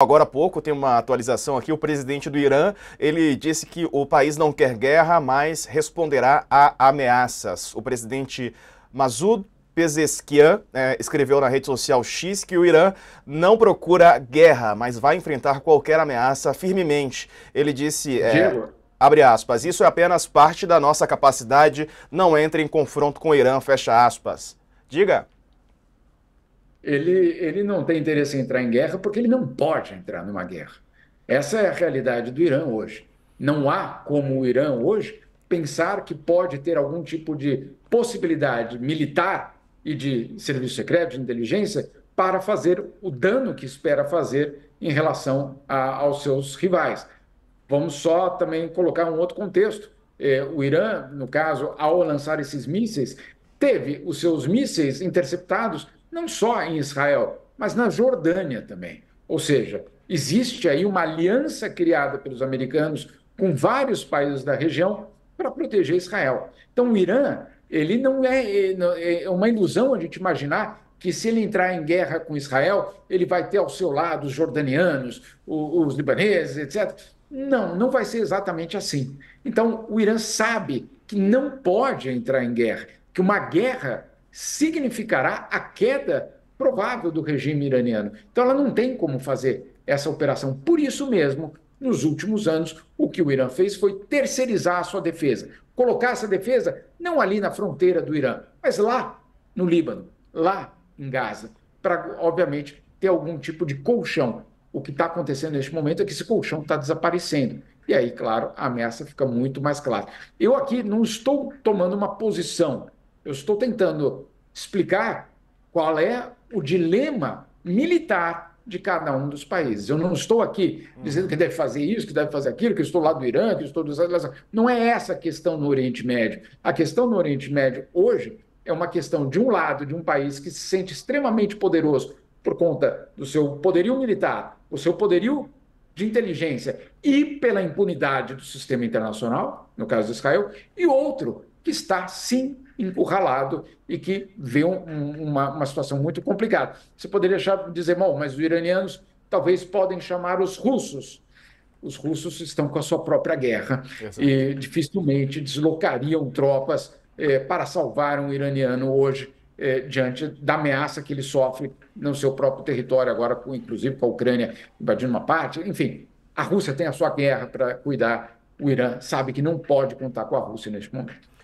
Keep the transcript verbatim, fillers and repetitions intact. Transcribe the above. Agora há pouco tem uma atualização aqui, o presidente do Irã, ele disse que o país não quer guerra, mas responderá a ameaças. O presidente Masoud Pezeshkian é, escreveu na rede social X que o Irã não procura guerra, mas vai enfrentar qualquer ameaça firmemente. Ele disse... É, abre aspas, isso é apenas parte da nossa capacidade, não entre em confronto com o Irã, fecha aspas. Diga. Ele, ele não tem interesse em entrar em guerra porque ele não pode entrar numa guerra. Essa é a realidade do Irã hoje. Não há como o Irã hoje pensar que pode ter algum tipo de possibilidade militar e de serviço secreto, de inteligência, para fazer o dano que espera fazer em relação a, aos seus rivais. Vamos só também colocar um outro contexto. É, o Irã, no caso, ao lançar esses mísseis, teve os seus mísseis interceptados não só em Israel, mas na Jordânia também. Ou seja, existe aí uma aliança criada pelos americanos com vários países da região para proteger Israel. Então, o Irã, ele não é, é uma ilusão a gente imaginar que se ele entrar em guerra com Israel, ele vai ter ao seu lado os jordanianos, os, os libaneses, etcétera Não, não vai ser exatamente assim. Então, o Irã sabe que não pode entrar em guerra, que uma guerra significará a queda provável do regime iraniano. Então, ela não tem como fazer essa operação. Por isso mesmo, nos últimos anos, o que o Irã fez foi terceirizar a sua defesa, colocar essa defesa não ali na fronteira do Irã, mas lá no Líbano, lá em Gaza, para, obviamente, ter algum tipo de colchão. O que está acontecendo neste momento é que esse colchão está desaparecendo. E aí, claro, a ameaça fica muito mais clara. Eu aqui não estou tomando uma posição. Eu estou tentando explicar qual é o dilema militar de cada um dos países. Eu não estou aqui dizendo que deve fazer isso, que deve fazer aquilo, que eu estou lá do Irã, que eu estou... Não é essa a questão no Oriente Médio. A questão no Oriente Médio hoje é uma questão, de um lado, de um país que se sente extremamente poderoso por conta do seu poderio militar, o seu poderio de inteligência e pela impunidade do sistema internacional, no caso de Israel, e outro que está, sim, encurralado e que vê um, uma, uma situação muito complicada. Você poderia achar, dizer, bom, mas os iranianos talvez podem chamar os russos. Os russos estão com a sua própria guerra e dificilmente deslocariam tropas eh, para salvar um iraniano hoje, Eh, diante da ameaça que ele sofre no seu próprio território, agora com, inclusive com a Ucrânia invadindo uma parte. Enfim, a Rússia tem a sua guerra para cuidar, o Irã sabe que não pode contar com a Rússia neste momento.